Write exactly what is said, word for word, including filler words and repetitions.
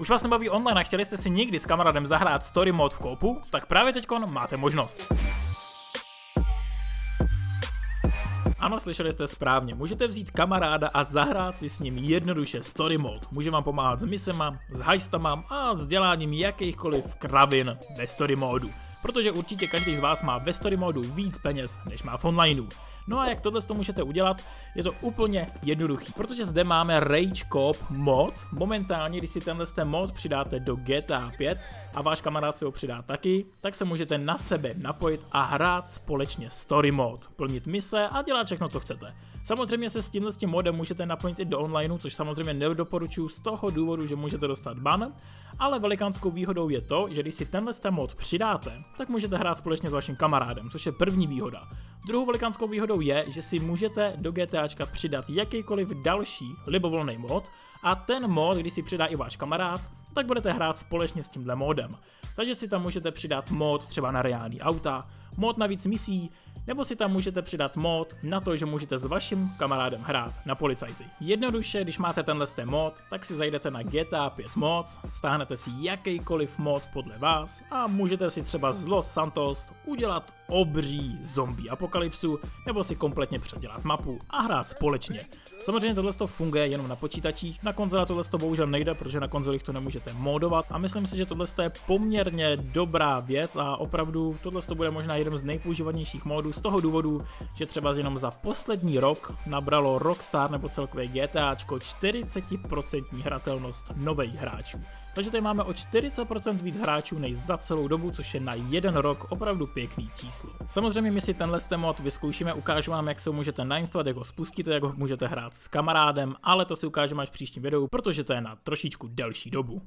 Už vás nebaví online a chtěli jste si někdy s kamarádem zahrát story mod v koupu? Tak právě teďkon máte možnost. Ano, slyšeli jste správně, můžete vzít kamaráda a zahrát si s ním jednoduše story mode. Může vám pomáhat s misema, s heistama a s děláním jakýchkoliv kravin ve story modu. Protože určitě každý z vás má ve story modu víc peněz, než má v onlineu. No a jak tohle to můžete udělat, je to úplně jednoduchý, protože zde máme RageCorp mod. Momentálně, když si tenhle mod přidáte do G T A pět a váš kamarád si ho přidá taky, tak se můžete na sebe napojit a hrát společně story mod, plnit mise a dělat všechno, co chcete. Samozřejmě se s tímhle tím modem můžete naplnit i do onlineu, což samozřejmě nedoporučuji z toho důvodu, že můžete dostat ban, ale velikánskou výhodou je to, že když si tenhle mod přidáte, tak můžete hrát společně s vaším kamarádem, což je první výhoda. Druhou velikánskou výhodou je, že si můžete do GTAčka přidat jakýkoliv další libovolný mod a ten mod, když si přidá i váš kamarád, tak budete hrát společně s tímhle modem. Takže si tam můžete přidat mod třeba na reální auta, mod na víc misí, nebo si tam můžete přidat mod na to, že můžete s vaším kamarádem hrát na policajty. Jednoduše, když máte tenhle mod, tak si zajdete na G T A pět mods, stáhnete si jakýkoliv mod podle vás a můžete si třeba z Los Santos udělat obří zombie apokalypsu, nebo si kompletně předělat mapu a hrát společně. Samozřejmě tohle funguje jenom na počítačích, na konzolách tohle bohužel nejde, protože na konzolích to nemůžete modovat a myslím si, že tohle je poměrně dobrá věc a opravdu tohle bude možná jeden z nejpoužívanějších modů z toho důvodu, že třeba jenom za poslední rok nabralo Rockstar nebo celkově GTAčko čtyřicet procent hratelnost nových hráčů. Takže tady máme o čtyřicet procent víc hráčů než za celou dobu, což je na jeden rok opravdu pěkný číslo. Samozřejmě my si tenhle mod vyzkoušíme, ukážu vám, jak se ho můžete nainstalovat, jak ho spustíte, jak ho můžete hrát s kamarádem, ale to si ukážeme až v příštím videu, protože to je na trošičku delší dobu.